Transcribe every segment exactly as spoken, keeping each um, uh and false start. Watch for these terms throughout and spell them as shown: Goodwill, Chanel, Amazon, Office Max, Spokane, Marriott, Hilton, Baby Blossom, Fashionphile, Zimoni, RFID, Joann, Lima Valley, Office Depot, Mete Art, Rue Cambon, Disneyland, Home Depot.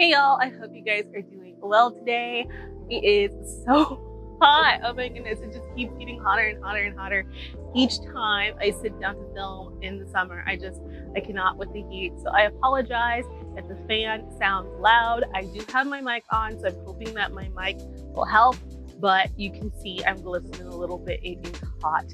Hey y'all, I hope you guys are doing well today. It is so hot. Oh my goodness, it just keeps getting hotter and hotter and hotter. Each time I sit down to film in the summer, I just, I cannot with the heat. So I apologize if the fan sounds loud. I do have my mic on, so I'm hoping that my mic will help, but you can see I'm glistening a little bit. It is hot.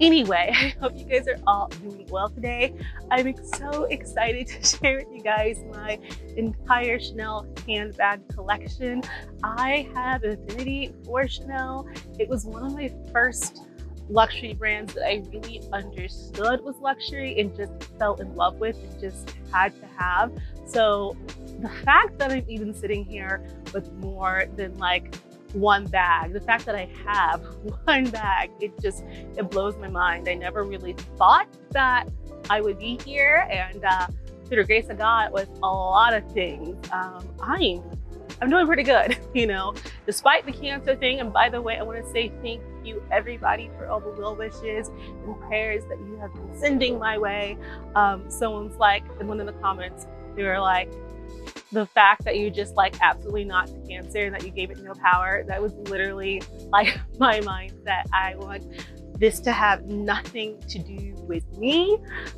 Anyway, I hope you guys are all doing well today. I'm so excited to share with you guys my entire Chanel handbag collection. I have an affinity for Chanel. It was one of my first luxury brands that I really understood was luxury and just fell in love with and just had to have. So the fact that I'm even sitting here with more than like one bag, the fact that I have one bag, it just, it blows my mind. I never really thought that I would be here, and uh, through the grace of God with a lot of things, um, I'm, I'm doing pretty good, you know, despite the cancer thing. And by the way, I want to say thank you everybody for all the well wishes and prayers that you have been sending my way. Um, someone's like, in one of the comments, they were like, the fact that you just like absolutely knocked cancer and that you gave it no power, that was literally like my mindset. I want this to have nothing to do with me,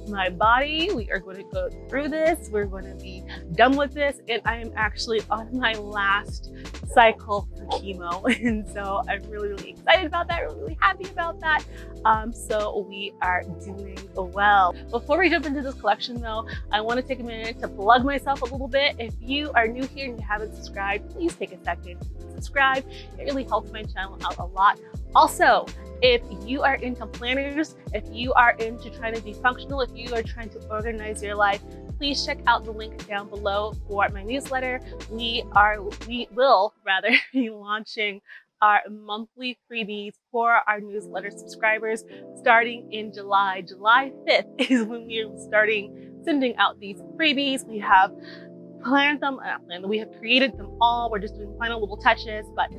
my body. We are going to go through this. We're going to be done with this. And I am actually on my last cycle for chemo. And so I'm really, really excited about that. I'm really happy about that. Um, so we are doing well. Before we jump into this collection though, I want to take a minute to plug myself a little bit. If you are new here and you haven't subscribed, please take a second to subscribe. It really helps my channel out a lot. Also, if you are into planners, if you are into trying to be functional, if you are trying to organize your life, please check out the link down below for my newsletter. We are, we will rather be launching our monthly freebies for our newsletter subscribers starting in July. July fifth is when we are starting sending out these freebies. We have planned them, not planned, we have created them all. We're just doing final little touches, but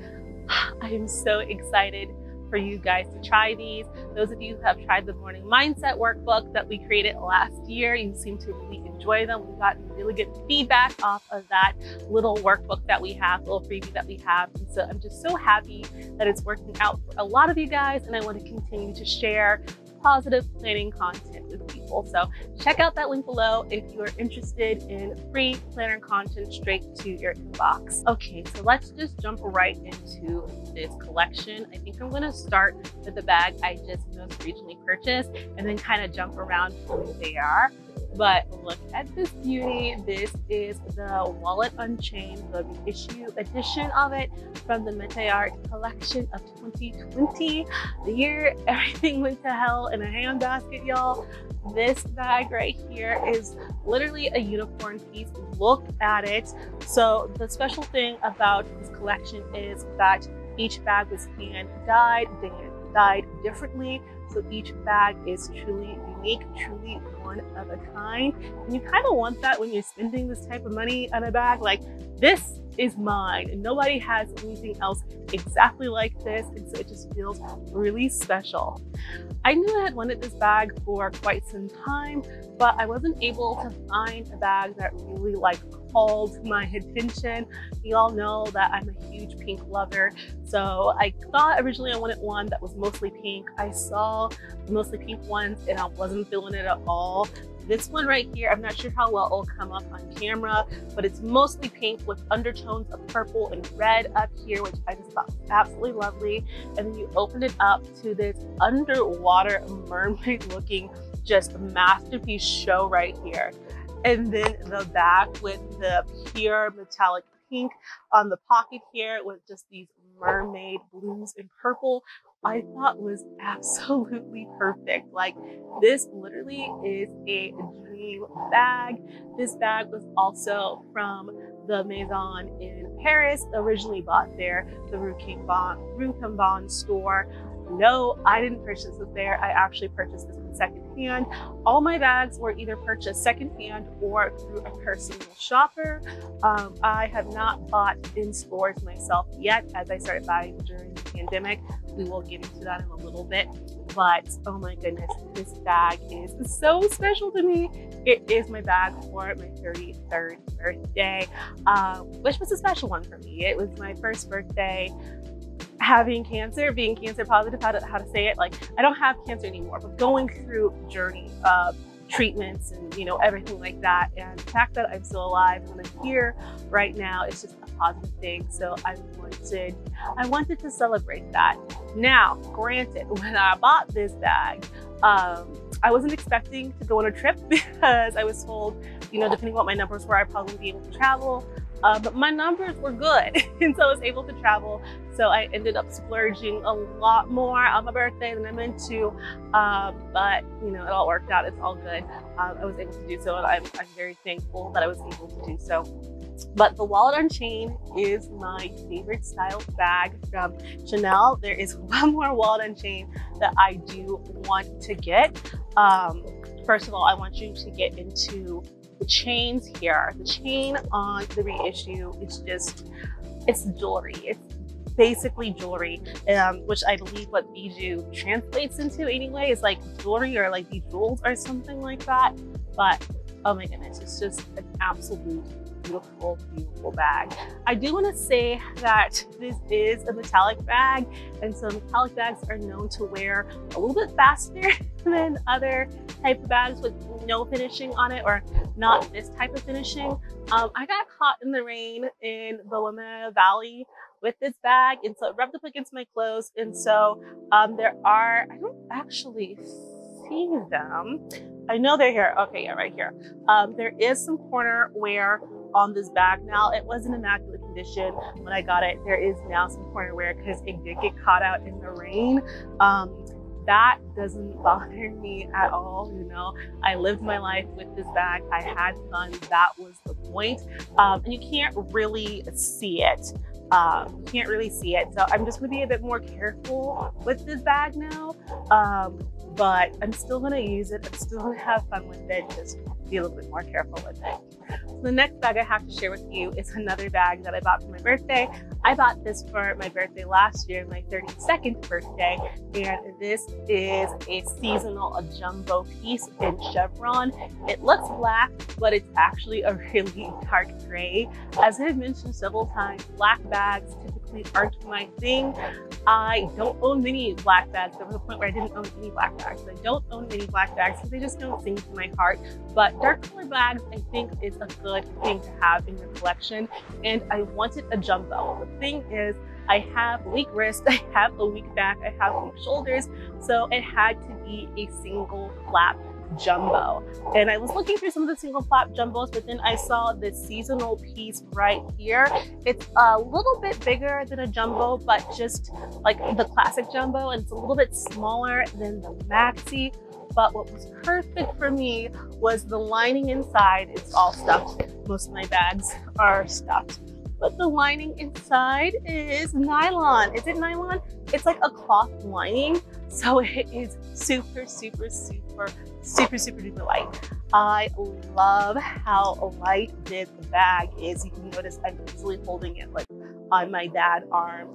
I am so excited for you guys to try these. Those of you who have tried the morning mindset workbook that we created last year, you seem to really enjoy them. We've gotten really good feedback off of that little workbook that we have, little freebie that we have. And so I'm just so happy that it's working out for a lot of you guys. And I want to continue to share positive planning content with people. So check out that link below if you are interested in free planner content straight to your inbox. Okay, so let's just jump right into this collection. I think I'm gonna start with the bag I just most recently purchased and then kind of jump around who they are. But look at this beauty. This is the Wallet Unchained, the reissue edition of it from the Mete Art collection of twenty twenty. The year everything went to hell in a handbasket, y'all. This bag right here is literally a unicorn piece. Look at it. So the special thing about this collection is that each bag was hand dyed, they hand dyed differently. So each bag is truly unique, truly one of a kind. And you kind of want that when you're spending this type of money on a bag. Like, this is mine. And nobody has anything else exactly like this. And so it just feels really special. I knew I had wanted this bag for quite some time, but I wasn't able to find a bag that really like called my attention. You all know that I'm a huge pink lover. So I thought originally I wanted one that was mostly pink. I saw the mostly pink ones and I wasn't feeling it at all. This one right here, I'm not sure how well it'll come up on camera, but it's mostly pink with undertones of purple and red up here, which I just thought was absolutely lovely. And then you open it up to this underwater mermaid looking just masterpiece show right here. And then the back with the pure metallic pink on the pocket here with just these mermaid blues and purple, I thought was absolutely perfect. Like, this literally is a dream bag. This bag was also from the Maison in Paris, originally bought there, the Rue Cambon, Rue Cambon store. No, I didn't purchase this there. I actually purchased this one secondhand. All my bags were either purchased secondhand or through a personal shopper. Um, I have not bought in stores myself yet, as I started buying during the pandemic. We will get into that in a little bit. But oh my goodness, this bag is so special to me. It is my bag for my thirty-third birthday, uh, which was a special one for me. It was my first birthday having cancer, being cancer positive, how to, how to say it. Like, I don't have cancer anymore, but going through journey of treatments and, you know, everything like that. And the fact that I'm still alive and I'm here right now, it's just a positive thing. So I wanted, I wanted to celebrate that. Now, granted, when I bought this bag, um, I wasn't expecting to go on a trip because I was told, you know, depending on what my numbers were, I'd probably be able to travel. Uh, but my numbers were good, and so I was able to travel. So I ended up splurging a lot more on my birthday than I meant to, uh, but you know, it all worked out. It's all good. Um, I was able to do so, and I'm, I'm very thankful that I was able to do so. But the Wallet on Chain is my favorite style bag from Chanel. There is one more Wallet on Chain that I do want to get. Um, first of all, I want you to get into the chains here. The chain on the reissue, it's just, it's jewelry. It's basically jewelry, um, which I believe what bijou translates into anyway is like jewelry or like bejeweled or something like that. But oh my goodness, it's just an absolute beautiful, beautiful bag. I do want to say that this is a metallic bag, and so metallic bags are known to wear a little bit faster than other type of bags with no finishing on it, or not this type of finishing. Um, I got caught in the rain in the Lima Valley with this bag, and so it rubbed up against my clothes. And so um, there are, I don't actually see them. I know they're here. Okay, yeah, right here. Um, there is some corner wear on this bag now. It was in immaculate condition when I got it. There is now some corner wear because it did get caught out in the rain. Um, that doesn't bother me at all, you know. I lived my life with this bag. I had fun, that was the point. Um, and you can't really see it. Um, you can't really see it. So I'm just gonna be a bit more careful with this bag now, um, but I'm still gonna use it. I'm still gonna have fun with it, just be a little bit more careful with it. So the next bag I have to share with you is another bag that I bought for my birthday. I bought this for my birthday last year, my thirty-second birthday, and this is a seasonal, a jumbo piece in chevron. It looks black, but it's actually a really dark gray. As I've mentioned several times, black bags typically aren't my thing. I don't own many black bags. There was a point where I didn't own any black bags. I don't own many black bags because they just don't sing to my heart. But dark color bags, I think, is a good thing to have in your collection. And I wanted a jumbo. The thing is, I have weak wrists, I have a weak back, I have weak shoulders. So it had to be a single flap jumbo. And I was looking through some of the single flap jumbos, but then I saw this seasonal piece right here. It's a little bit bigger than a jumbo, but just like the classic jumbo, and it's a little bit smaller than the maxi. But what was perfect for me was the lining inside. It's all stuffed. Most of my bags are stuffed, but the lining inside is nylon. Is it nylon? It's like a cloth lining. So it is super, super, super, super, super duper light. I love how light this bag is. You can notice I'm easily holding it like on my dad arm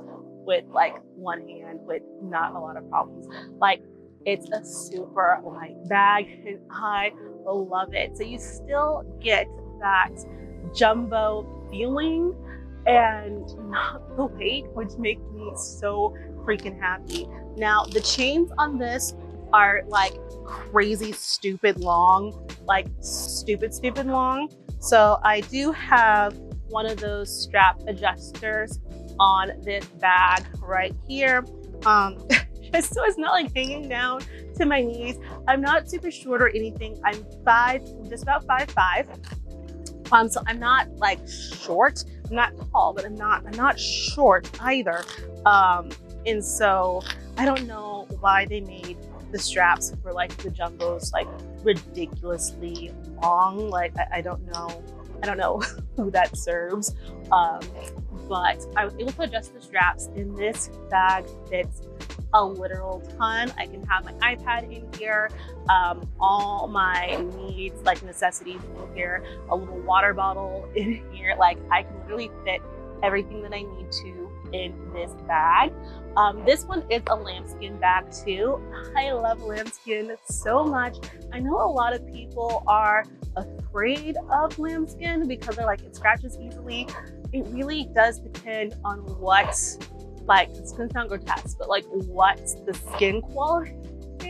with like one hand with not a lot of problems. Like, it's a super light bag and I love it. So you still get that jumbo feeling and not the weight, which makes me so freaking happy. Now, the chains on this are like crazy stupid long, like stupid, stupid long. So I do have one of those strap adjusters on this bag right here. Um, So it's not like hanging down to my knees. I'm not super short or anything. I'm five, just about five five. Um, so I'm not like short. I'm not tall, but I'm not I'm not short either. Um, and so I don't know why they made the straps for like the jumbos like ridiculously long. Like I, I don't know. I don't know who that serves. Um, but I was able to adjust the straps, and this bag fits a literal ton. I can have my iPad in here, um, all my needs, like necessities in here, a little water bottle in here. Like I can literally fit everything that I need to in this bag. Um, this one is a lambskin bag too. I love lambskin so much. I know a lot of people are afraid of lambskin because they're like, it scratches easily. It really does depend on what, like, it's gonna sound grotesque, but like what the skin quality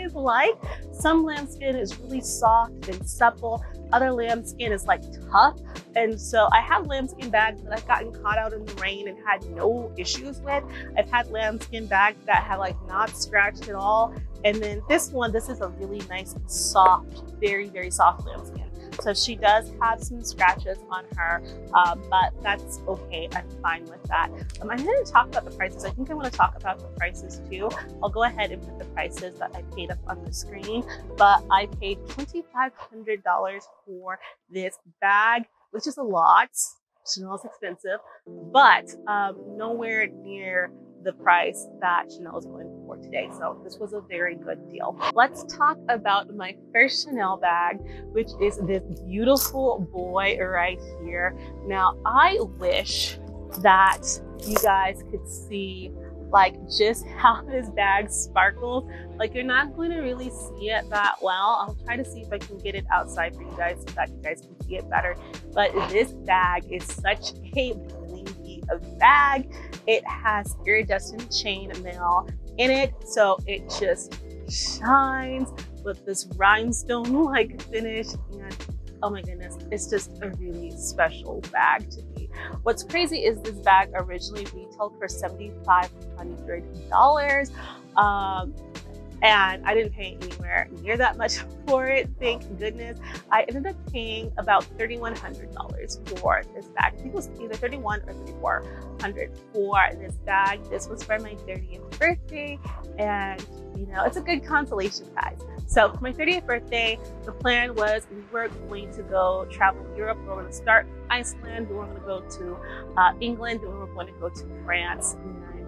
is like. Some lambskin is really soft and supple. Other lambskin is like tough. And so I have lambskin bags that I've gotten caught out in the rain and had no issues with. I've had lambskin bags that have like not scratched at all. And then this one, this is a really nice and soft, very, very soft lambskin. So she does have some scratches on her, uh, but that's okay. I'm fine with that. Um, I'm going to talk about the prices. I think I want to talk about the prices too. I'll go ahead and put the prices that I paid up on the screen, but I paid twenty-five hundred dollars for this bag, which is a lot. Chanel's expensive, but um, nowhere near the price that Chanel is going for today. So this was a very good deal. Let's talk about my first Chanel bag, which is this beautiful boy right here. Now, I wish that you guys could see like just how this bag sparkles. Like you're not going to really see it that well. I'll try to see if I can get it outside for you guys so that you guys can see it better. But this bag is such a blingy bag. It has iridescent chain mail in it, so it just shines with this rhinestone-like finish. And oh my goodness, it's just a really special bag to me. What's crazy is this bag originally retailed for seven thousand five hundred dollars, um, and I didn't pay anywhere near that much for it, thank goodness. I ended up paying about three thousand one hundred dollars for this bag. I think it was either thirty-one hundred dollars or thirty-four hundred dollars for this bag. This was for my thirtieth birthday, and you know, it's a good consolation prize. So for my thirtieth birthday, the plan was we were going to go travel Europe. We were going to start Iceland, we were going to go to uh, England, and we were going to go to France. And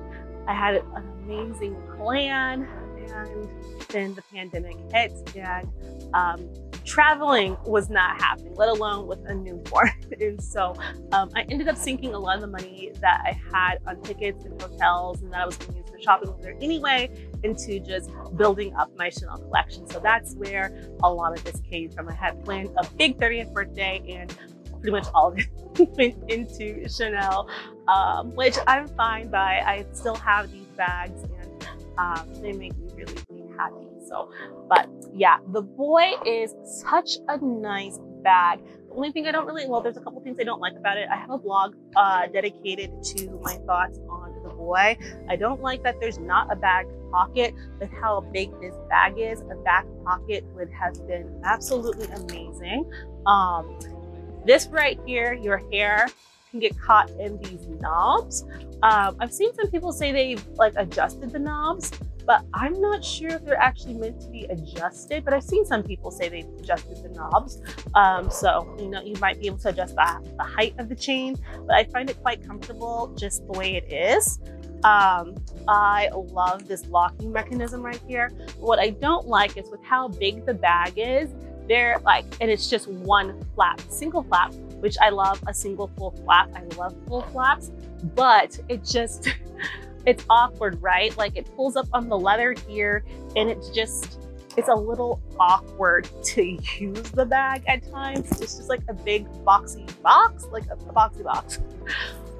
I had an amazing plan. And then the pandemic hit, and um, traveling was not happening, let alone with a newborn. And so um, I ended up sinking a lot of the money that I had on tickets and hotels, and that I was going to use for shopping over there anyway, into just building up my Chanel collection. So that's where a lot of this came from. I had planned a big thirtieth birthday, and pretty much all of it went into Chanel, um, which I'm fine by. I still have these bags, and um, they make me really, really happy. So, but yeah, the boy is such a nice bag. The only thing I don't really, well, there's a couple things I don't like about it. I have a blog uh, dedicated to my thoughts on the boy. I don't like that there's not a bag pocket with how big this bag is. A back pocket would have been absolutely amazing. Um, this right here, your hair can get caught in these knobs. Um, I've seen some people say they've like adjusted the knobs, but I'm not sure if they're actually meant to be adjusted, but I've seen some people say they've adjusted the knobs. Um, so, you know, you might be able to adjust the, the height of the chain, but I find it quite comfortable just the way it is. Um, I love this locking mechanism right here. What I don't like is with how big the bag is, they're like, and it's just one flap, single flap, which I love a single full flap. I love full flaps, but it just, it's awkward, right? Like it pulls up on the leather here, and it's just, it's a little awkward to use the bag at times. It's just like a big boxy box, like a, a boxy box.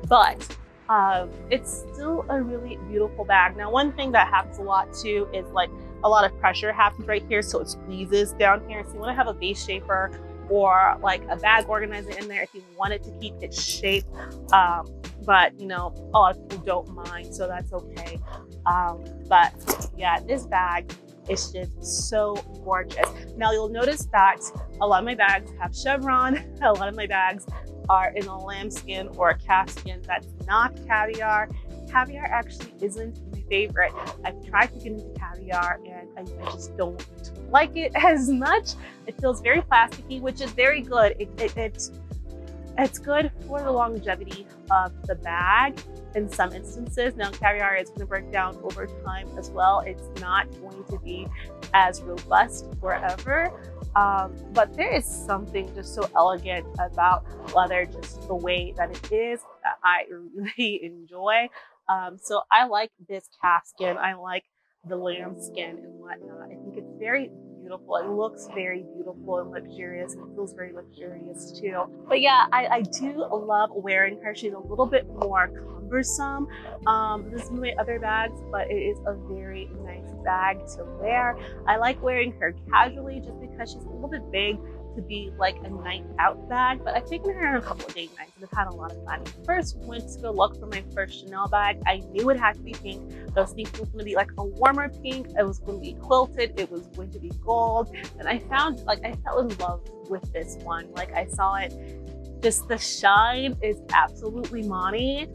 But um, it's still a really beautiful bag. Now, one thing that happens a lot too is like a lot of pressure happens right here. So it squeezes down here. So you wanna have a base shaper or like a bag organizer in there if you wanted to keep its shape. Um, but you know, a lot of people don't mind, so that's okay. Um, but yeah, this bag is just so gorgeous. Now you'll notice that a lot of my bags have chevron. A lot of my bags are in a lambskin or a calfskin. That's not caviar. Caviar actually isn't my favorite. I've tried to get into caviar, and I, I just don't like it as much. It feels very plasticky, which is very good. It, it, it It's good for the longevity of the bag in some instances. Now, caviar is going to break down over time as well. It's not going to be as robust forever. Um, but there is something just so elegant about leather, just the way that it is, that I really enjoy. Um, so I like this calfskin. I like the lambskin and whatnot. I think it's very beautiful. It looks very beautiful and luxurious, and it feels very luxurious too. But yeah, I, I do love wearing her. She's a little bit more cumbersome um, than some of my other bags, but it is a very nice bag to wear. I like wearing her casually just because she's a little bit big to be like a night out bag, but I've taken her on a couple of date nights and I've had a lot of fun. First, went to go look for my first Chanel bag. I knew it had to be pink. I was thinking it was gonna be like a warmer pink. It was gonna be quilted. It was going to be gold. And I found, like, I fell in love with this one. Like, I saw it, just the shine is absolutely money.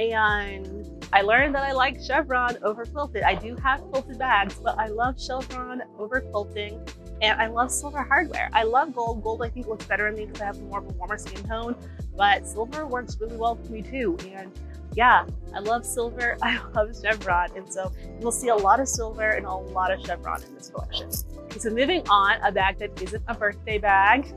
And I learned that I like chevron over quilted. I do have quilted bags, but I love chevron over quilting. And I love silver hardware. I love gold. Gold, I think, looks better on me because I have more of a warmer skin tone, but silver works really well for me too. And yeah, I love silver. I love chevron. And so you'll see a lot of silver and a lot of chevron in this collection. Okay, so moving on, a bag that isn't a birthday bag.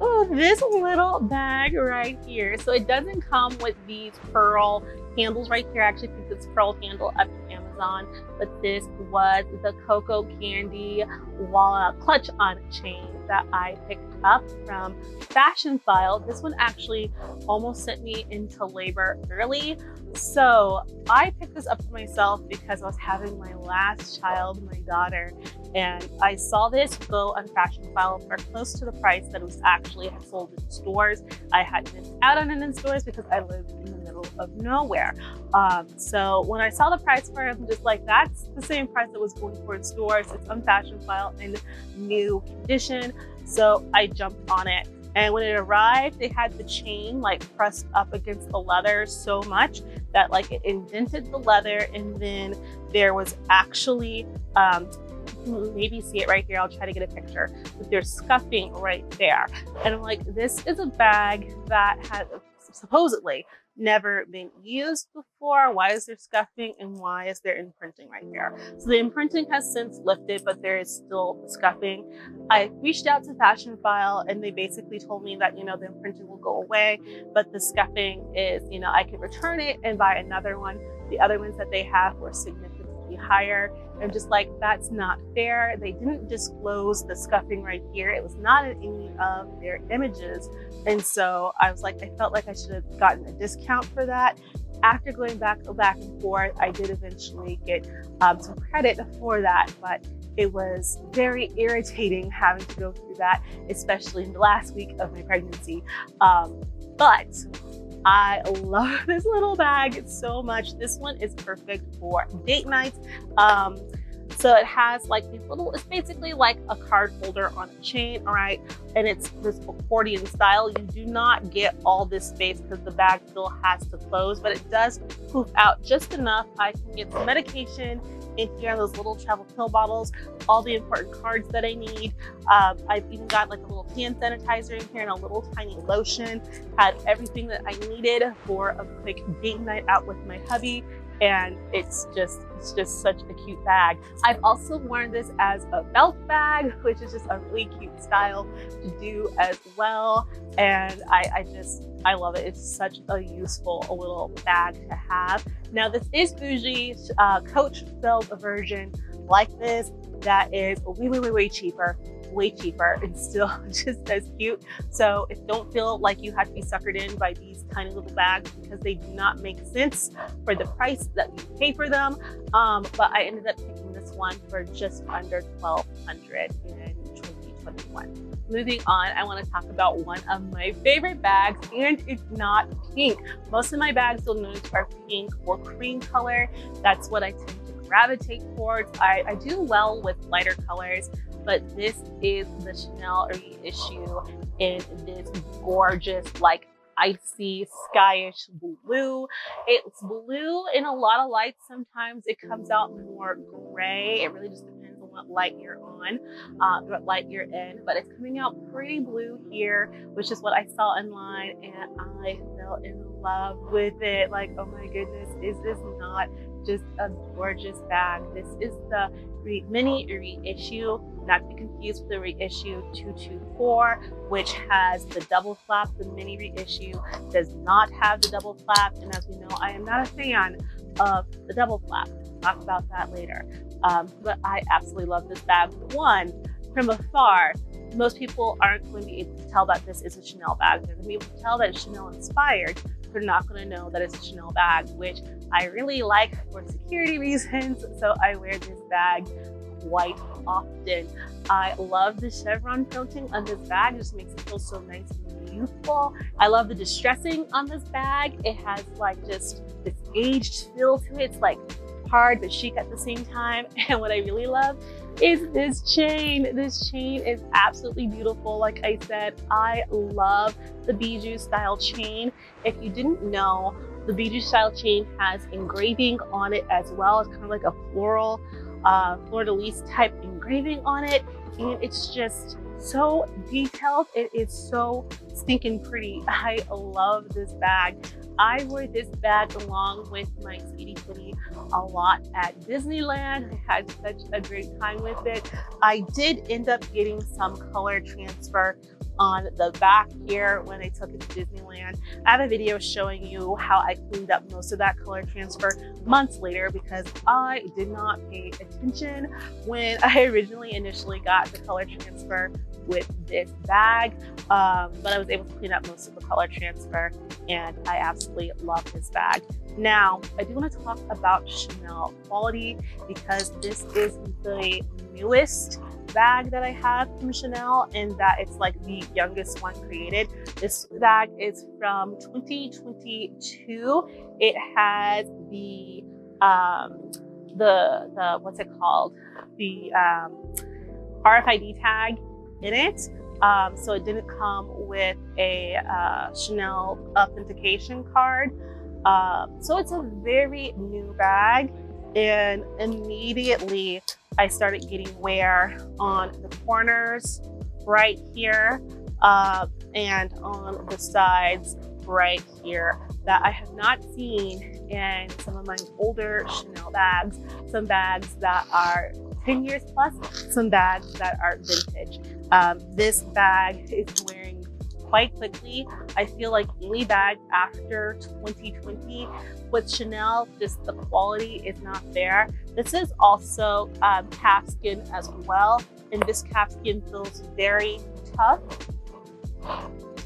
Oh, this little bag right here. So it doesn't come with these pearl handles right here. I actually picked this pearl handle up from Amazon, but this was the cocoa candy wall clutch on chain that I picked up from Fashionphile. This one actually almost sent me into labor early. So I picked this up for myself because I was having my last child, my daughter, and I saw this go on Fashionphile for close to the price that it was actually had sold in stores. I had missed out on it in stores because I lived in the middle of nowhere. Um, so when I saw the price for it, I'm just like, that's the same price that was going for in stores. It's on Fashionphile in new condition. So I jumped on it. And when it arrived, they had the chain like pressed up against the leather so much that like it indented the leather. And then there was actually, um, maybe see it right here. I'll try to get a picture, but there's scuffing right there. And I'm like, this is a bag that had supposedly never been used before. Why is there scuffing and why is there imprinting right here? So the imprinting has since lifted, but there is still scuffing. I reached out to Fashionphile and they basically told me that, you know, the imprinting will go away, but the scuffing is, you know, I can return it and buy another one. The other ones that they have were significantly higher. I'm just like, that's not fair. They didn't disclose the scuffing right here. It was not in any of their images. And so I was like, I felt like I should have gotten a discount for that. After going back, back and forth, I did eventually get um, some credit for that, but it was very irritating having to go through that, especially in the last week of my pregnancy. Um, but I love this little bag so much. This one is perfect for date nights. Um, so it has like these little, it's basically like a card holder on a chain, all right? And it's this accordion style. You do not get all this space because the bag still has to close, but it does poof out just enough. I can get some medication in here, those little travel pill bottles, all the important cards that I need. Um, I've even got like a little hand sanitizer in here and a little tiny lotion. Had everything that I needed for a quick date night out with my hubby. And it's just, it's just such a cute bag. I've also worn this as a belt bag, which is just a really cute style to do as well. And I, I just, I love it. It's such a useful a little bag to have. Now this is bougie, uh, Coach filled a version like this that is way, way, way, way cheaper. way cheaper and still just as cute. So it don't feel like you have to be suckered in by these tiny little bags because they do not make sense for the price that you pay for them. Um, but I ended up picking this one for just under twelve hundred dollars in twenty twenty-one. Moving on, I want to talk about one of my favorite bags, and it's not pink. Most of my bags you'll notice are pink or cream color. That's what I tend to gravitate towards. I, I do well with lighter colors, but this is the Chanel reissue in this gorgeous, like icy, skyish blue. It's blue in a lot of lights. Sometimes it comes out more gray. It really just depends on what light you're on, uh, what light you're in, but it's coming out pretty blue here, which is what I saw online, and I fell in love with it. Like, oh my goodness, is this not just a gorgeous bag? This is the mini reissue, not to be confused with the reissue two two four, which has the double flap. The mini reissue does not have the double flap, and as we know, I am not a fan of the double flap. We'll talk about that later. Um, but I absolutely love this bag. One, from afar, most people aren't going to be able to tell that this is a Chanel bag. They're going to be able to tell that it's Chanel inspired. They're not going to know that it's a Chanel bag, which I really like for security reasons. So I wear this bag quite often. I love the chevron quilting on this bag. It just makes it feel so nice and youthful. I love the distressing on this bag. It has like just this aged feel to it. It's like hard but chic at the same time. And what I really love is this chain. This chain is absolutely beautiful. Like I said, I love the bijou style chain. If you didn't know, the bijou style chain has engraving on it as well. It's kind of like a floral Uh, fleur-de-lis type engraving on it, and it's just so detailed. It is so stinking pretty. I love this bag. I wore this bag along with my Speedy Kitty a lot at Disneyland. I had such a great time with it. I did end up getting some color transfer on the back here when I took it to Disneyland. I have a video showing you how I cleaned up most of that color transfer months later, because I did not pay attention when I originally initially got the color transfer with this bag, um, but I was able to clean up most of the color transfer, and I absolutely love this bag. Now, I do want to talk about Chanel quality, because this is the newest bag that I have from Chanel, and that it's like the youngest one created. This bag is from twenty twenty-two. It has the, um, the, the what's it called? The um, R F I D tag in it. Um, so it didn't come with a uh, Chanel authentication card. Um, so it's a very new bag, and immediately I started getting wear on the corners right here, uh, and on the sides right here, that I have not seen in some of my older Chanel bags. Some bags that are ten years plus, some bags that are vintage. Um, this bag is wearing quite quickly. I feel like any bag after twenty twenty with Chanel, just the quality is not there. This is also um, calfskin as well, and this calfskin feels very tough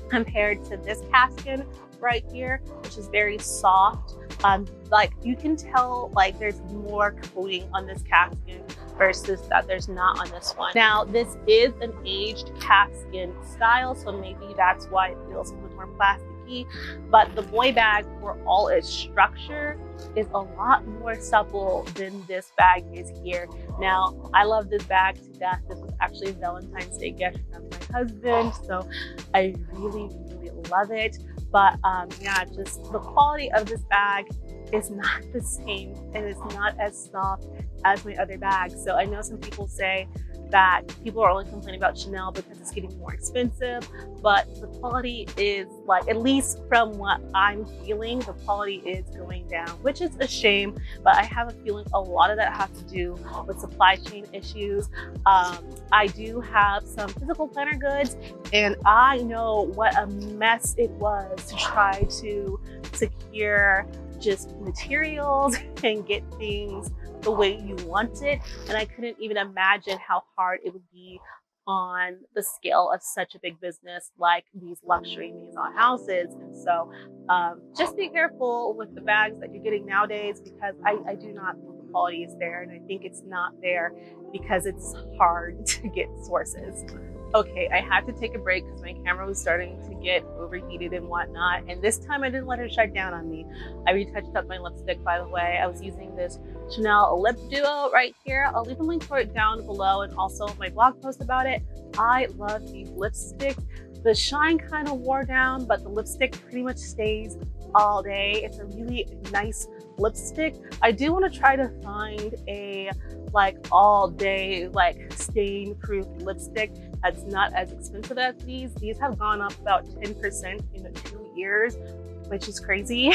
compared to this calfskin right here, which is very soft. Um, like you can tell, like there's more coating on this calfskin versus that there's not on this one. Now, this is an aged calfskin style, so maybe that's why it feels a little more plasticky, but the boy bag, for all its structure, is a lot more supple than this bag is here. Now, I love this bag to death. This was actually a Valentine's Day gift from my husband, so I really, really love it. But um, yeah, just the quality of this bag is not the same, and it's not as soft as my other bags. So I know some people say that people are only complaining about Chanel because it's getting more expensive, but the quality is, like, at least from what I'm feeling, the quality is going down, which is a shame. But I have a feeling a lot of that has to do with supply chain issues. Um, I do have some physical planner goods, and I know what a mess it was to try to secure just materials and get things the way you want it, and I couldn't even imagine how hard it would be on the scale of such a big business like these luxury Maison houses. And so um, just be careful with the bags that you're getting nowadays, because I, I do not think the quality is there, and I think it's not there because it's hard to get sources. Okay, I had to take a break because my camera was starting to get overheated and whatnot, and this time I didn't let her shut down on me. I retouched up my lipstick, by the way. I was using this Chanel Lip Duo right here. I'll leave a link for it down below, and also my blog post about it. I love these lipsticks. The shine kind of wore down, but the lipstick pretty much stays all day. It's a really nice lipstick. I do want to try to find a like all day like stain proof lipstick that's not as expensive as these. These have gone up about ten percent in two years, which is crazy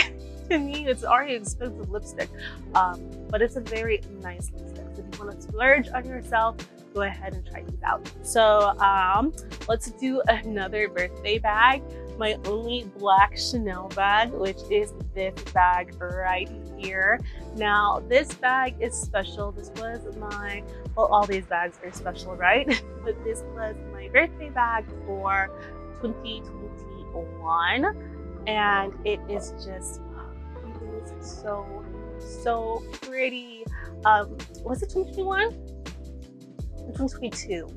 to me. It's already expensive lipstick, um, but it's a very nice lipstick. So if you want to splurge on yourself, go ahead and try these out. So um, let's do another birthday bag. My only black Chanel bag, which is this bag right here. Now this bag is special. This was my, well, all these bags are special, right? But this was my birthday bag for twenty twenty-one. And it is just, it is so, so pretty. Um, was it twenty twenty-one? twenty twenty-two.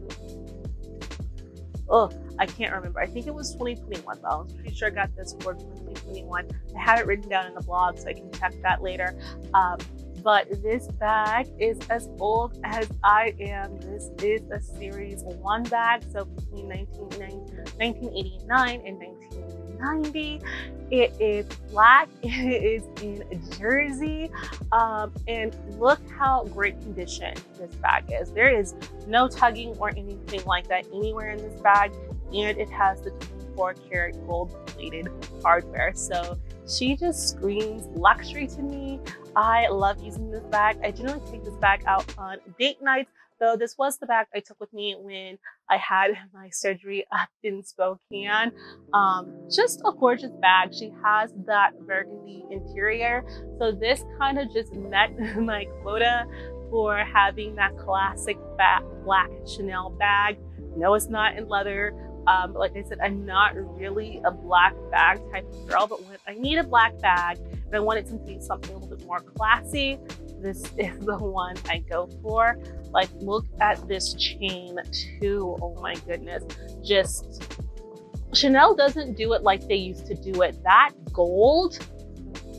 Oh, I can't remember. I think it was twenty twenty-one though. I was pretty sure I got this for twenty twenty-one. I have it written down in the blog, so I can check that later. Um, but this bag is as old as I am. This is a series one bag, so between nineteen eighty-nine and nineteen ninety. It is black. It is in Jersey, um, and look how great condition this bag is. There is no tugging or anything like that anywhere in this bag, and it has the twenty-four karat gold plated hardware. So she just screams luxury to me. I love using this bag. I generally take this bag out on date nights. So this was the bag I took with me when I had my surgery up in Spokane. Um, just a gorgeous bag. She has that burgundy interior. So this kind of just met my quota for having that classic black Chanel bag. No, it's not in leather. Um, like I said, I'm not really a black bag type of girl, but when I need a black bag and I wanted to be something a little bit more classy, this is the one I go for. Like, look at this chain too. Oh my goodness. Just, Chanel doesn't do it like they used to do it. That gold,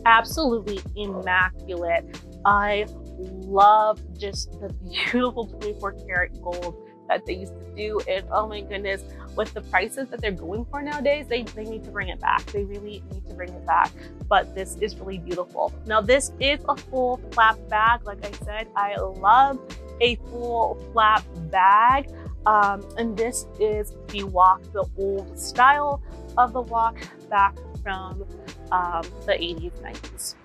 absolutely immaculate. I love just the beautiful twenty-four karat gold that they used to do. And oh my goodness, with the prices that they're going for nowadays, they, they need to bring it back. They really need to bring it back. But this is really beautiful. Now this is a full flap bag. Like I said, I love a full flap bag. Um, and this is the wok, the old style of the wok back from um, the eighties, nineties.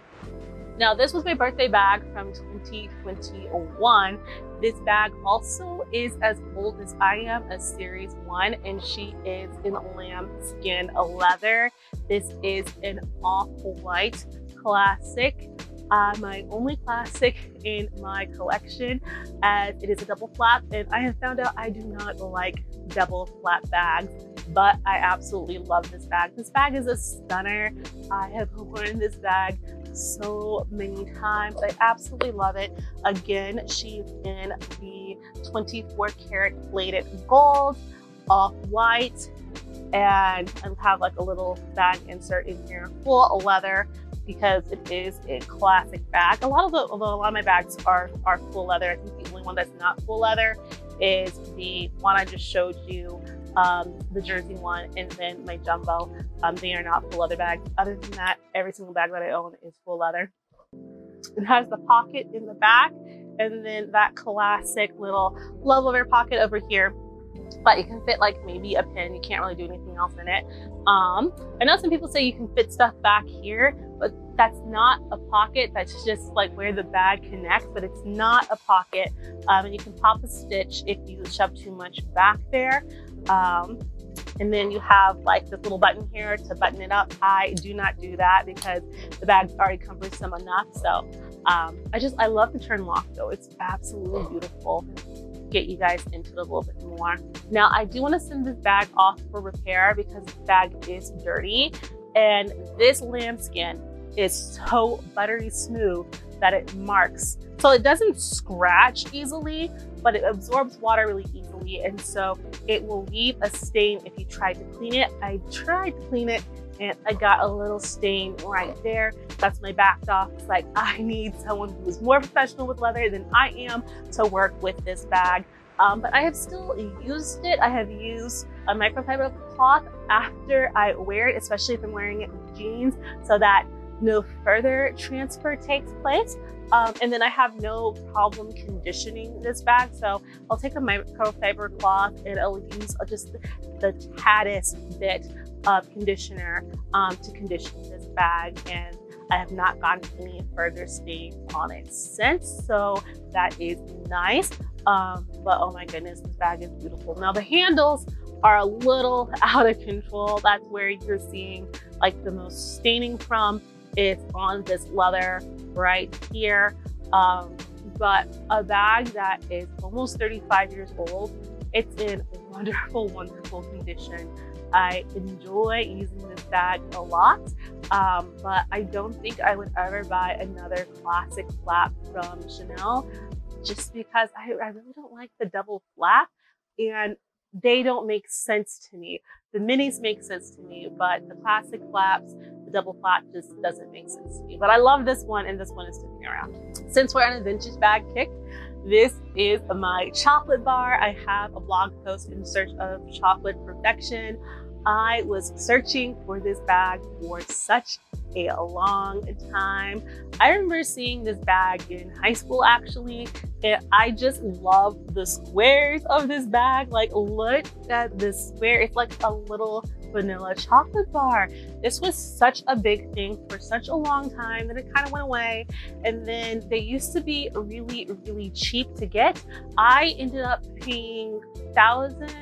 Now this was my birthday bag from twenty twenty-one. This bag also is as old as I am, a series one, and she is in lambskin leather. This is an off-white classic. Uh, my only classic in my collection, as it is a double flap, and I have found out I do not like double flap bags, but I absolutely love this bag. This bag is a stunner. I have worn this bag so many times. I absolutely love it. Again, she's in the twenty-four karat plated gold, off-white, and I have like a little bag insert in here, full leather, because it is a classic bag. A lot of the, although a lot of my bags are, are full leather. I think the only one that's not full leather is the one I just showed you, um, the Jersey one, and then my jumbo. Um, they are not full leather bags. Other than that, every single bag that I own is full leather. It has the pocket in the back, and then that classic little love leather pocket over here. But you can fit like maybe a pin. You can't really do anything else in it. Um, I know some people say you can fit stuff back here, but that's not a pocket. That's just like where the bag connects, but it's not a pocket. Um, and you can pop a stitch if you shove too much back there. Um, and then you have like this little button here to button it up. I do not do that because the bag's already cumbersome enough. So um, I just, I love the turn lock though. It's absolutely beautiful. Get you guys into it a little bit more. Now I do want to send this bag off for repair because the bag is dirty, and this lambskin is so buttery smooth that it marks. So it doesn't scratch easily, but it absorbs water really easily, and so it will leave a stain if you try to clean it. I tried to clean it and I got a little stain right there. That's when I backed off. It's like, I need someone who's more professional with leather than I am to work with this bag. Um, but I have still used it. I have used a microfiber cloth after I wear it, especially if I'm wearing it with jeans, so that no further transfer takes place. Um, and then I have no problem conditioning this bag. So I'll take a microfiber cloth and I'll use just the tattest bit of conditioner um, to condition this bag. And I have not gotten any further stains on it since. So that is nice. Um, but oh my goodness, this bag is beautiful. Now the handles are a little out of control. That's where you're seeing like the most staining from. It's on this leather right here. Um, but a bag that is almost thirty-five years old, it's in wonderful, wonderful condition. I enjoy using this bag a lot, um, but I don't think I would ever buy another classic flap from Chanel just because I, I really don't like the double flap and they don't make sense to me. The minis make sense to me, but the classic flaps, the double flap just doesn't make sense to me. But I love this one, and this one is sticking around. Since we're on a vintage bag kick, this is my chocolate bar. I have a blog post in search of chocolate perfection. I was searching for this bag for such a long time. I remember seeing this bag in high school actually, and I just love the squares of this bag. Like, look at this square. It's like a little vanilla chocolate bar. This was such a big thing for such a long time that it kind of went away. And then they used to be really, really cheap to get. I ended up paying thousands,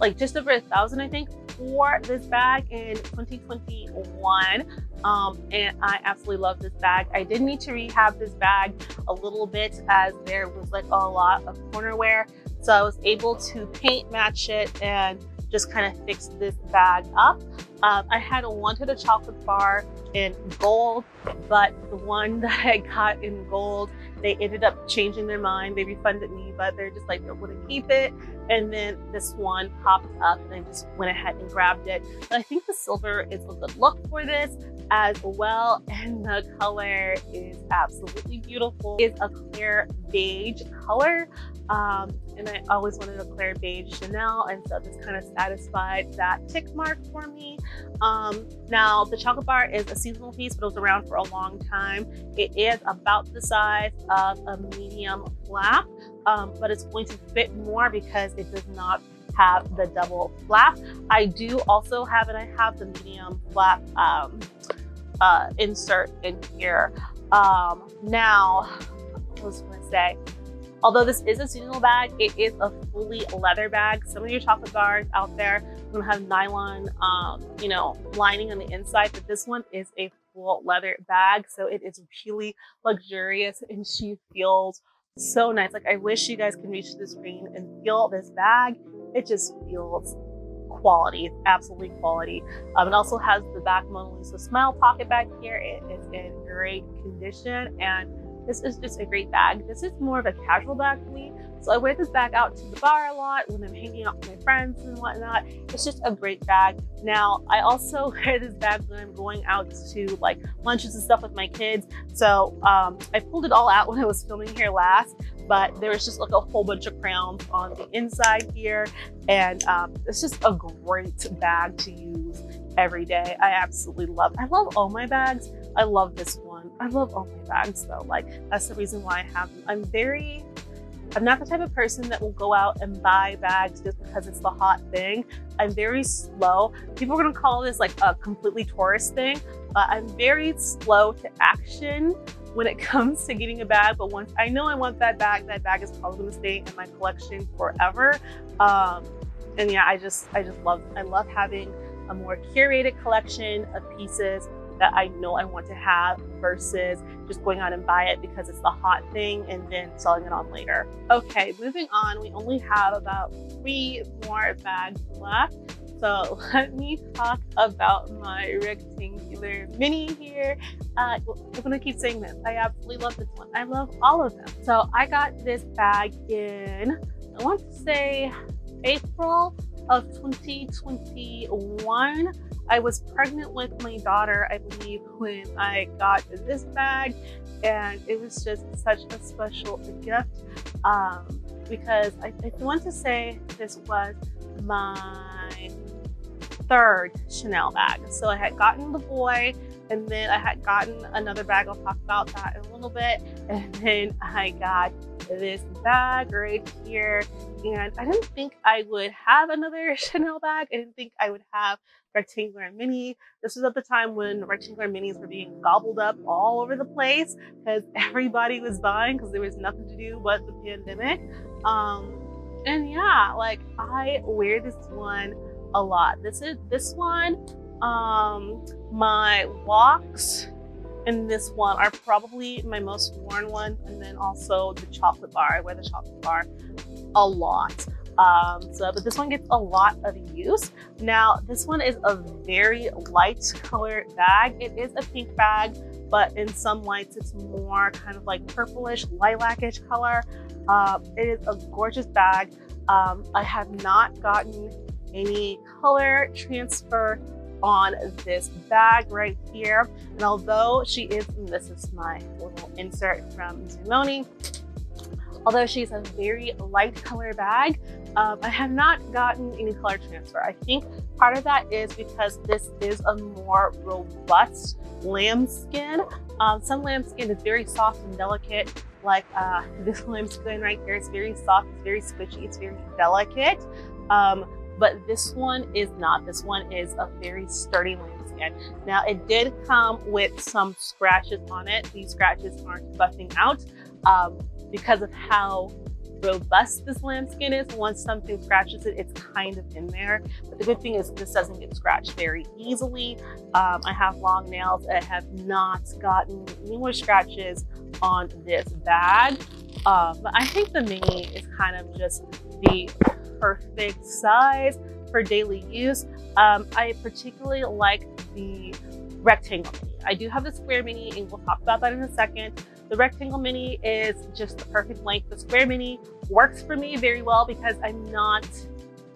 like just over a thousand, I think, for this bag in twenty twenty-one. Um, and I absolutely love this bag. I did need to rehab this bag a little bit as there was like a lot of corner wear. So I was able to paint match it and just kind of fix this bag up. Um, I had wanted a chocolate bar in gold, but the one that I got in gold, they ended up changing their mind. They refunded me, but they're just like, they're gonna keep it. And then this one popped up and I just went ahead and grabbed it. But I think the silver is a good look for this as well. And the color is absolutely beautiful. It's a clear beige color. Um, and I always wanted a clear beige Chanel. And so this kind of satisfied that tick mark for me. Um, now the chocolate bar is a seasonal piece, but it was around for a long time. It is about the size of a medium flap, um, but it's going to fit more because it does not have the double flap. I do also have, and I have the medium flap um, uh, insert in here. Um, now, what was I gonna say? Although this is a seasonal bag, it is a fully leather bag. Some of your chocolate bars out there will have nylon, um, you know, lining on the inside, but this one is a full leather bag. So it is really luxurious and she feels so nice. Like, I wish you guys can reach the screen and feel this bag. It just feels quality. It's absolutely quality. Um, it also has the back Mona Lisa smile pocket back here. It is in great condition, and this is just a great bag. This is more of a casual bag for me. So I wear this bag out to the bar a lot when I'm hanging out with my friends and whatnot. It's just a great bag. Now, I also wear this bag when I'm going out to like lunches and stuff with my kids. So um, I pulled it all out when I was filming here last, but there was just like a whole bunch of crowns on the inside here. And um, it's just a great bag to use every day. I absolutely love it. I love all my bags. I love this one. I love all my bags though. Like, that's the reason why I have them. I'm very, I'm not the type of person that will go out and buy bags just because it's the hot thing. I'm very slow. People are gonna call this like a completely tourist thing, but I'm very slow to action when it comes to getting a bag. But once I know I want that bag, that bag is probably gonna stay in my collection forever. Um, and yeah, I just, I just love, I love having a more curated collection of pieces that I know I want to have versus just going out and buy it because it's the hot thing and then selling it on later. Okay, moving on, we only have about three more bags left. So let me talk about my rectangular mini here. Uh, I'm gonna keep saying this. I absolutely love this one. I love all of them. So I got this bag in, I want to say April of twenty twenty-one. I was pregnant with my daughter, I believe, when I got this bag, and it was just such a special gift um, because I, I want to say this was my third Chanel bag. So I had gotten the boy, And then I had gotten another bag. I'll talk about that in a little bit. And then I got this bag right here. And I didn't think I would have another Chanel bag. I didn't think I would have rectangular mini. This was at the time when rectangular minis were being gobbled up all over the place because everybody was buying because there was nothing to do but the pandemic. Um, and yeah, like I wear this one a lot. This is this one, um, my walks, and this one are probably my most worn one. And then also the chocolate bar. I wear the chocolate bar a lot. Um, so, but this one gets a lot of use. Now, this one is a very light color bag. It is a pink bag, but in some lights, it's more kind of like purplish, lilac-ish color. Uh, it is a gorgeous bag. Um, I have not gotten any color transfer on this bag right here. And although she is, and this is my little insert from Zimoni, although she's a very light color bag, um, I have not gotten any color transfer. I think part of that is because this is a more robust lambskin. Um, some lambskin is very soft and delicate, like uh, this lambskin right here is very soft, it's very squishy, it's very delicate. Um, but this one is not. This one is a very sturdy lambskin. Now it did come with some scratches on it. These scratches aren't buffing out um, because of how robust this lambskin is. Once something scratches it, it's kind of in there. But the good thing is this doesn't get scratched very easily. Um, I have long nails. I have not gotten any more scratches on this bag. Uh, but I think the mini is kind of just the perfect size for daily use. Um, I particularly like the rectangle mini. I do have the square mini and we'll talk about that in a second. The rectangle mini is just the perfect length. The square mini works for me very well because I'm not,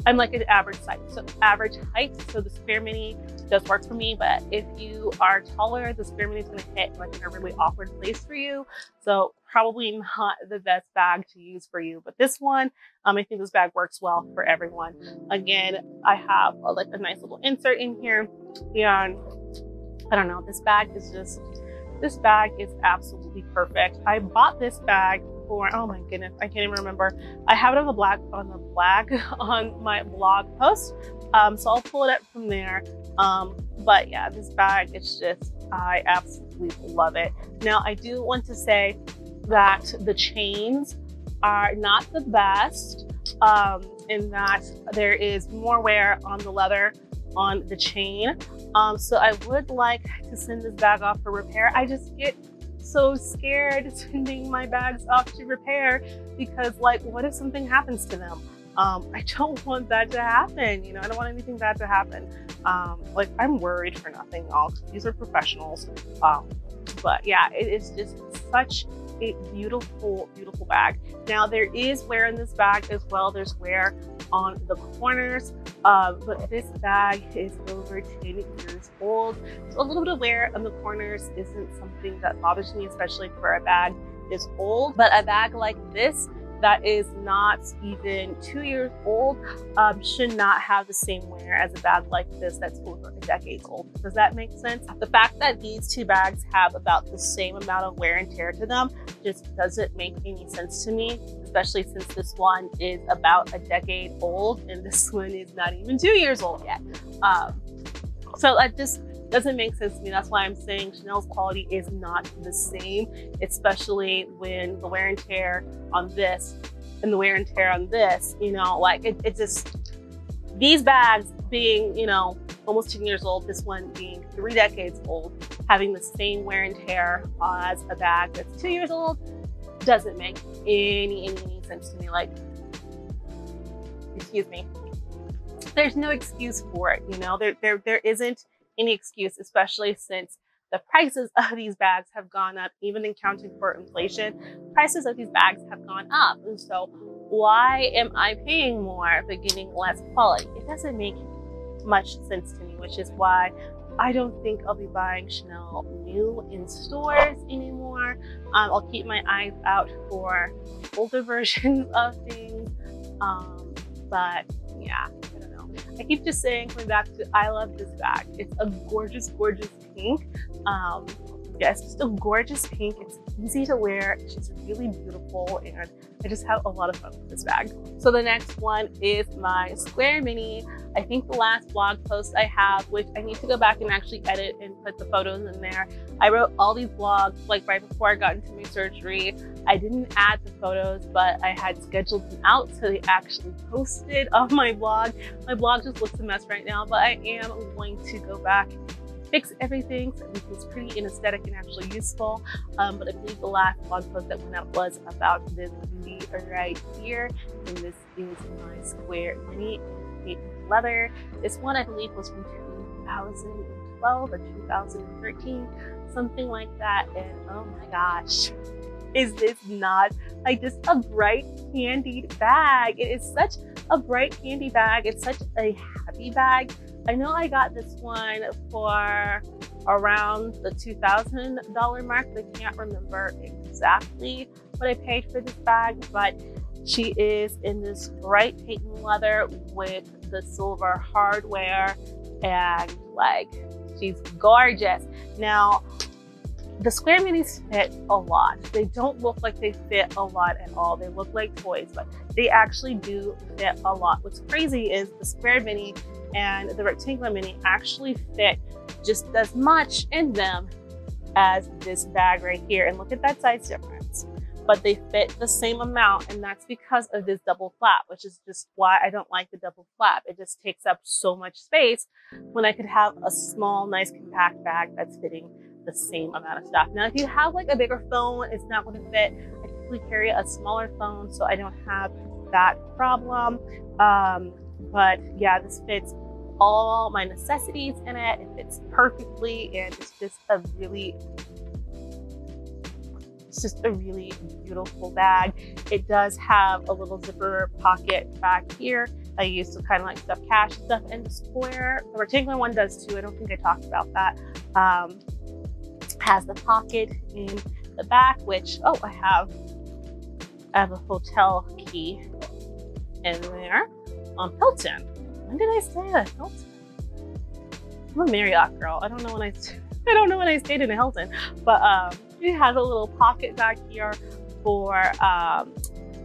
I'm like an average size, so average height. So the square mini does work for me, but if you are taller, the square mini is gonna hit like in a really awkward place for you. So probably not the best bag to use for you, but this one, um, I think this bag works well for everyone. Again, I have a, like a nice little insert in here, and I don't know, this bag is just, this bag is absolutely perfect. I bought this bag for, oh my goodness, I can't even remember. I have it on the black, on the black, on my blog post. Um, so I'll pull it up from there. Um, but yeah, this bag, it's just, I absolutely love it. Now I do want to say that the chains are not the best um, in that there is more wear on the leather on the chain. Um, so I would like to send this bag off for repair. I just get so scared sending my bags off to repair because like, what if something happens to them? Um, I don't want that to happen. You know, I don't want anything bad to happen. Um, like I'm worried for nothing. All these are professionals. Um, but yeah, it is just such a beautiful, beautiful bag. Now there is wear in this bag as well. There's wear on the corners, uh, but this bag is over ten years old. So a little bit of wear on the corners isn't something that bothers me, especially for a bag this old. But a bag like this that is not even two years old um, should not have the same wear as a bag like this that's over a decade old. Does that make sense? The fact that these two bags have about the same amount of wear and tear to them just doesn't make any sense to me, especially since this one is about a decade old and this one is not even two years old yet. Um, so that just doesn't make sense to me. That's why I'm saying Chanel's quality is not the same, especially when the wear and tear on this and the wear and tear on this, you know, like it, it just, these bags being, you know, almost ten years old, this one being three decades old, having the same wear and tear as a bag that's two years old doesn't make any, any, any sense to me. Like, excuse me, there's no excuse for it. You know, there, there, there isn't any excuse, especially since the prices of these bags have gone up, even accounting for inflation, prices of these bags have gone up. And so why am I paying more but getting less quality? It doesn't make much sense to me, which is why I don't think I'll be buying Chanel new in stores anymore. Um, I'll keep my eyes out for older versions of things. Um, but yeah, I don't know. I keep just saying, coming back to, I love this bag. It's a gorgeous, gorgeous pink. Um, yeah, it's just a gorgeous pink. It's easy to wear. She's really beautiful, and I just have a lot of fun with this bag. So the next one is my Square Mini. I think the last blog post I have, which I need to go back and actually edit and put the photos in there. I wrote all these blogs like right before I got into my surgery. I didn't add the photos, but I had scheduled them out, so they actually posted on my blog. My blog just looks a mess right now, but I am going to go back, fix everything so it was pretty and aesthetic and actually useful. Um, but I believe the last blog post that went up was about this beauty right here. And this is my Square Mini in leather. This one I believe was from two thousand twelve or two thousand thirteen, something like that. And oh my gosh, is this not like just a bright candied bag? It is such a bright candy bag. It's such a happy bag. I know I got this one for around the two thousand dollar mark. I can't remember exactly what I paid for this bag, but she is in this bright patent leather with the silver hardware, and like, she's gorgeous. Now, the Square Minis fit a lot. They don't look like they fit a lot at all. They look like toys, but they actually do fit a lot. What's crazy is the Square Mini and the rectangular mini actually fit just as much in them as this bag right here. And look at that size difference. But they fit the same amount, and that's because of this double flap, which is just why I don't like the double flap. It just takes up so much space when I could have a small, nice, compact bag that's fitting the same amount of stuff. Now, if you have like a bigger phone, it's not going to fit. I typically carry a smaller phone, so I don't have that problem. Um, but yeah, this fits all my necessities in it. It fits perfectly, and it's just a really It's just a really beautiful bag. It does have a little zipper pocket back here. I used to kind of like stuff cash and stuff in the square. The rectangular one does too. I don't think I talked about that. Um, has the pocket in the back, which, oh, I have, I have a hotel key in there on Hilton. When did I stay at Hilton? I'm a Marriott girl. I don't know when I, I don't know when I stayed in a Hilton, but, um, it has a little pocket back here for, um,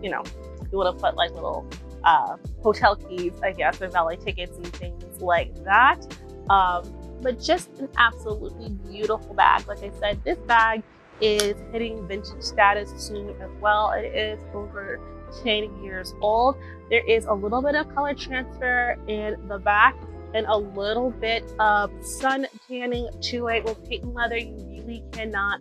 you know, you want to put like little uh, hotel keys, I guess, or valet tickets and things like that. Um, but just an absolutely beautiful bag. Like I said, this bag is hitting vintage status soon as well. It is over ten years old. There is a little bit of color transfer in the back and a little bit of sun tanning to it. With patent leather, you really cannot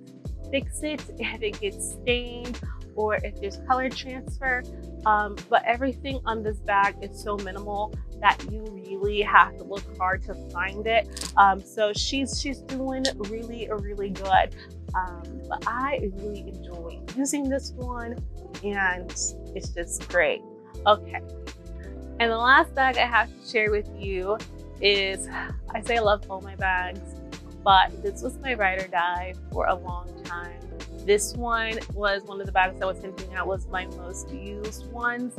fix it if it gets stained or if there's color transfer, um, but everything on this bag is so minimal that you really have to look hard to find it. Um, so she's she's doing really, really good. Um, but I really enjoy using this one, and it's just great. Okay, and the last bag I have to share with you is, I say I love all my bags, but this was my ride or die for a long time. This one was one of the bags I was hinting at was my most used ones.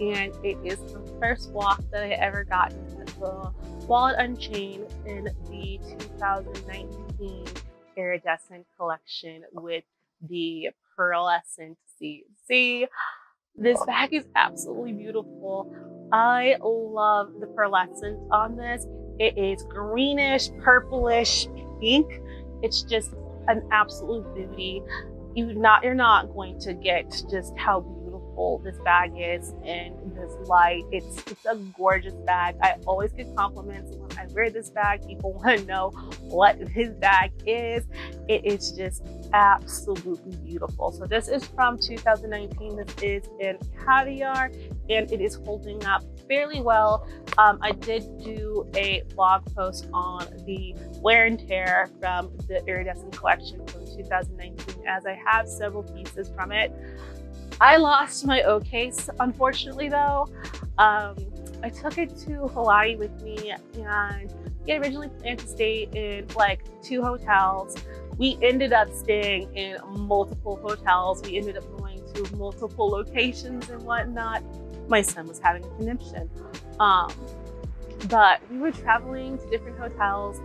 And it is the first walk that I ever got in the Wallet Unchained in the two thousand nineteen Iridescent collection with the Pearlescent C C. This bag is absolutely beautiful. I love the Pearlescent on this. It is greenish, purplish, pink. It's just an absolute beauty. You're not, you're not going to get just how beautiful this bag is in this light. It's, it's a gorgeous bag. I always get compliments when I wear this bag. People want to know what this bag is. It is just absolutely beautiful. So this is from two thousand nineteen. This is in Caviar, and it is holding up fairly well. Um, I did do a blog post on the wear and tear from the Iridescent collection from two thousand nineteen, as I have several pieces from it. I lost my O case, unfortunately, though. Um, I took it to Hawaii with me, and we had originally planned to stay in like two hotels. We ended up staying in multiple hotels. We ended up going to multiple locations and whatnot. my son was having a conniption. Um, but we were traveling to different hotels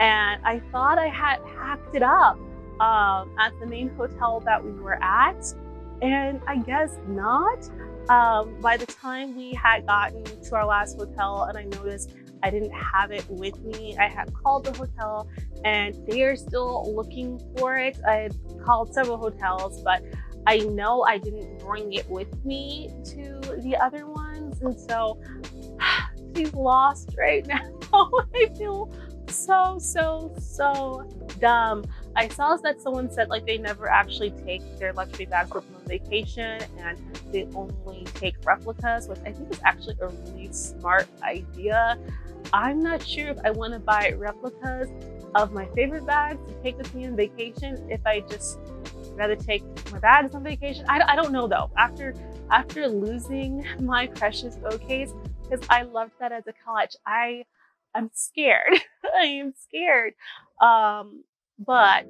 and I thought I had hacked it up um, at the main hotel that we were at. And I guess not. Um, by the time we had gotten to our last hotel and I noticed I didn't have it with me, I had called the hotel and they are still looking for it. I had called several hotels, but I know I didn't bring it with me to the other ones. And so she's lost right now. I feel so, so, so dumb. I saw that someone said like they never actually take their luxury bags with them on vacation and they only take replicas, which I think is actually a really smart idea. I'm not sure if I want to buy replicas of my favorite bags to take with me on vacation if I just rather take my bags on vacation. I, I don't know though. After, after losing my precious bouquets, because I loved that as a college, I I'm scared. I am scared. Um, but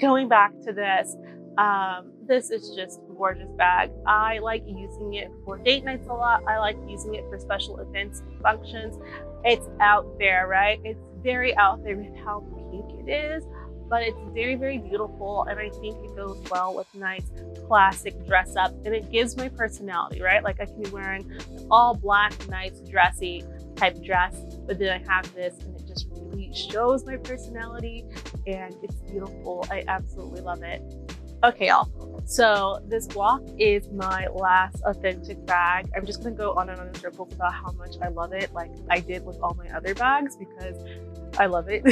going back to this, um, this is just a gorgeous bag. I like using it for date nights a lot. I like using it for special events and functions. It's out there, right? It's very out there with how pink it is, but it's very, very beautiful. And I think it goes well with nice classic dress up and it gives my personality, right? Like I can be wearing an all black, nice dressy type dress, but then I have this and it just really shows my personality and it's beautiful. I absolutely love it. Okay, y'all. So this walk is my last authentic bag. I'm just gonna go on and on in circles about how much I love it, like I did with all my other bags, because I love it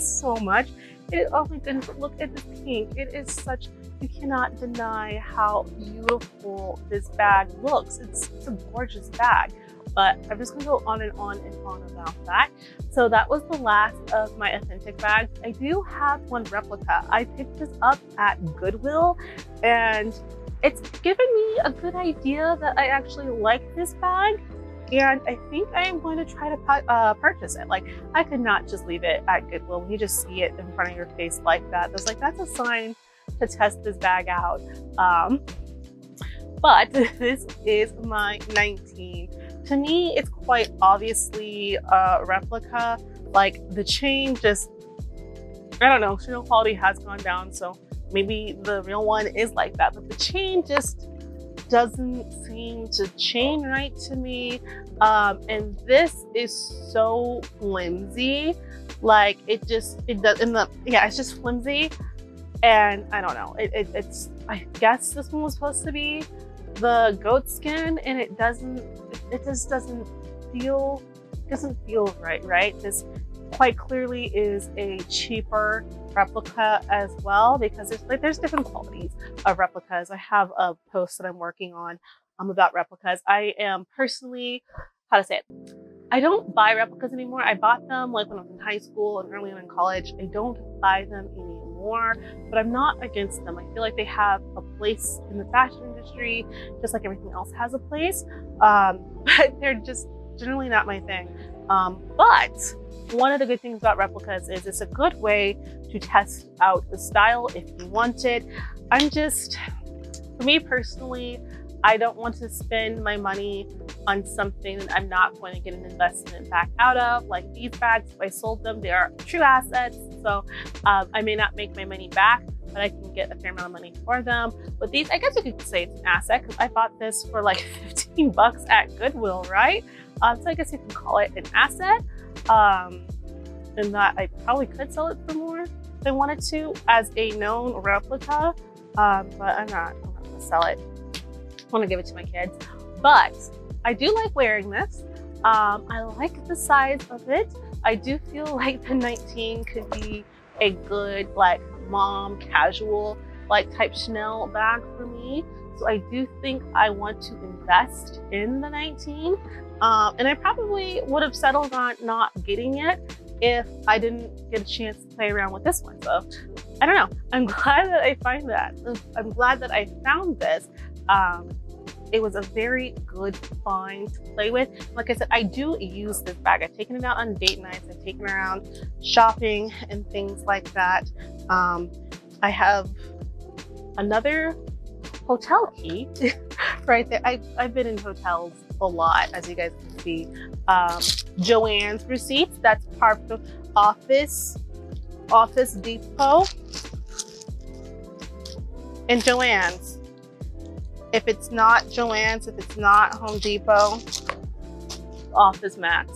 so much. It, oh my goodness, look at the pink. It is such, you cannot deny how beautiful this bag looks. It's, it's a gorgeous bag. But I'm just gonna go on and on and on about that. So that was the last of my authentic bags. I do have one replica. I picked this up at Goodwill and it's given me a good idea that I actually like this bag. And I think I am going to try to uh, purchase it. Like I could not just leave it at Goodwill. When you just see it in front of your face like that, that's like, that's a sign to test this bag out. Um, but this is my nineteen. To me, it's quite obviously a replica. Like the chain just, I don't know, Chanel quality has gone down. So maybe the real one is like that, but the chain just doesn't seem to chain right to me. Um, and this is so flimsy. Like it just, it does in the, yeah, it's just flimsy. And I don't know, it, it, it's, I guess this one was supposed to be the goat skin and it doesn't, it just doesn't feel, doesn't feel right, right? This quite clearly is a cheaper replica as well, because there's like, there's different qualities of replicas. I have a post that I'm working on um, about replicas. I am personally, how to say it? I don't buy replicas anymore. I bought them like when I was in high school and early on in college. I don't buy them anymore, but I'm not against them. I feel like they have a place in the fashion industry, just like everything else has a place. Um, but they're just generally not my thing. Um, but one of the good things about replicas is it's a good way to test out the style if you want it. I'm just, for me personally, I don't want to spend my money on something that I'm not going to get an investment back out of. Like these bags, if I sold them, they are true assets. So um, I may not make my money back, but I can get a fair amount of money for them. But these, I guess you could say it's an asset because I bought this for like fifteen bucks at Goodwill, right? Um, so I guess you can call it an asset. Um, and that I probably could sell it for more if I wanted to as a known replica, um, but I'm not, I'm not gonna sell it. I want to give it to my kids, but I do like wearing this. Um, I like the size of it. I do feel like the nineteen could be a good like mom casual like type Chanel bag for me. So I do think I want to invest in the nineteen. Um, and I probably would have settled on not getting it if I didn't get a chance to play around with this one. So I don't know. I'm glad that I find that. I'm glad that I found this. Um, it was a very good find to play with. Like I said, I do use this bag. I've taken it out on date nights. I've taken it around shopping and things like that. Um, I have another hotel key right there. I, I've been in hotels a lot, as you guys can see. Um, Joann's receipts, that's part of Office, Office Depot. And Joann's. If it's not Joann's, if it's not Home Depot, Office Max.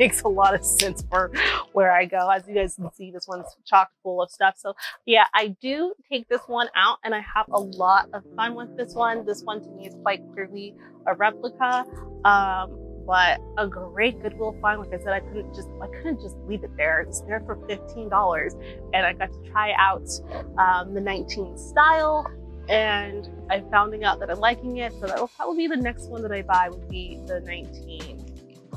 Makes a lot of sense for where I go. As you guys can see, this one's chock full of stuff. So yeah, I do take this one out and I have a lot of fun with this one. This one to me is quite clearly a replica, um, but a great Goodwill find. Like I said, I couldn't just I couldn't just leave it there. It's there for fifteen dollars, and I got to try out um, the nineteen style, and I'm finding out that I'm liking it. So that will probably be the next one that I buy, would be the nineteen.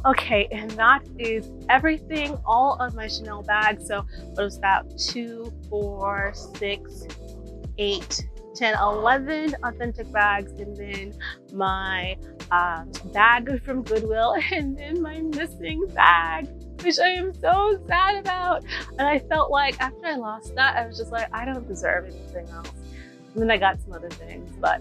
Okay, and that is everything, all of my Chanel bags. So what was that? Two, four, six, eight, ten, eleven authentic bags, and then my um, bag from Goodwill, and then my missing bag, which I am so sad about. And I felt like after I lost that, I was just like, I don't deserve anything else. And then I got some other things, but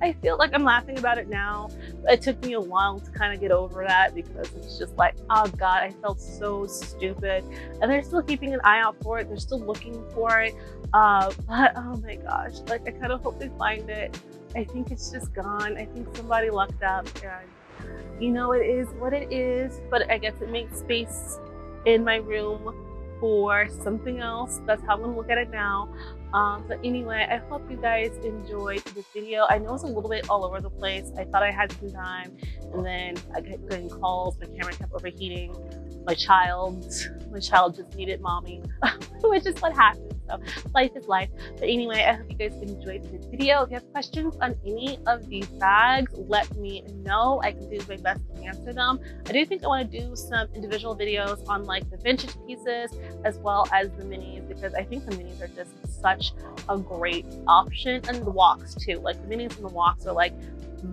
I feel like I'm laughing about it now. It took me a while to kind of get over that, because it's just like, oh God, I felt so stupid. And they're still keeping an eye out for it. They're still looking for it. Uh, but oh my gosh, like I kind of hope they find it. I think it's just gone. I think somebody lucked up, and you know, it is what it is, but I guess it makes space in my room for something else. That's how I'm gonna look at it now. Um, but anyway, I hope you guys enjoyed this video. I know it's a little bit all over the place. I thought I had some time, and then I kept getting calls. My camera kept overheating. My child, my child just needed mommy, which is what happens. So life is life. But anyway, I hope you guys enjoyed this video. If you have questions on any of these bags, let me know. I can do my best to answer them. I do think I want to do some individual videos on like the vintage pieces as well as the minis, because I think the minis are just such a great option, and the walks too. Like the minis and the walks are like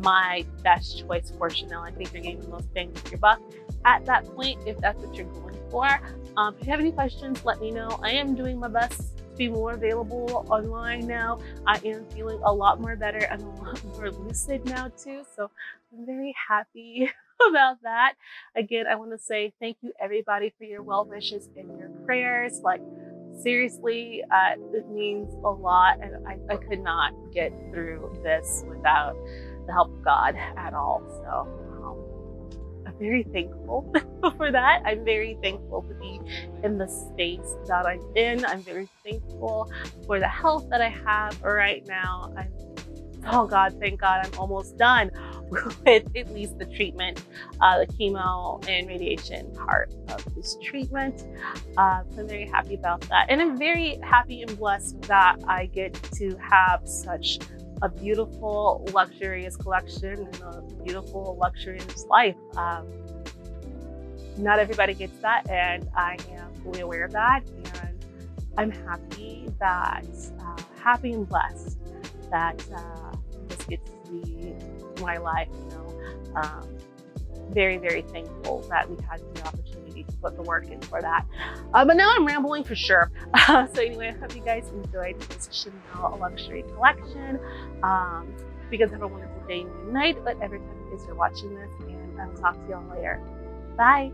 my best choice for Chanel. I think you're getting the most bang for your buck at that point, if that's what you're going for. Um, if you have any questions, let me know. I am doing my best to be more available online now. I am feeling a lot more better and a lot more lucid now too, so I'm very happy about that. Again, I want to say thank you everybody for your well wishes and your prayers. Like seriously, uh, it means a lot, and I, I could not get through this without the help of God at all. So very thankful for that. I'm very thankful to be in the space that I'm in. I'm very thankful for the health that I have right now. I'm, oh God, thank God I'm almost done with at least the treatment, uh, the chemo and radiation part of this treatment. Uh, so I'm very happy about that. And I'm very happy and blessed that I get to have such a beautiful, luxurious collection and a beautiful, luxurious life. Um, not everybody gets that, and I am fully aware of that. And I'm happy that, uh, happy and blessed that uh, this gets to be my life, you know. Um, very, very thankful that we had the opportunity to put the work in for that. Uh, but now I'm rambling for sure. Uh, so anyway, I hope you guys enjoyed this Chanel luxury collection. Um, because have a wonderful day and night, whatever time it is you're watching this, and I'll talk to y'all later. Bye.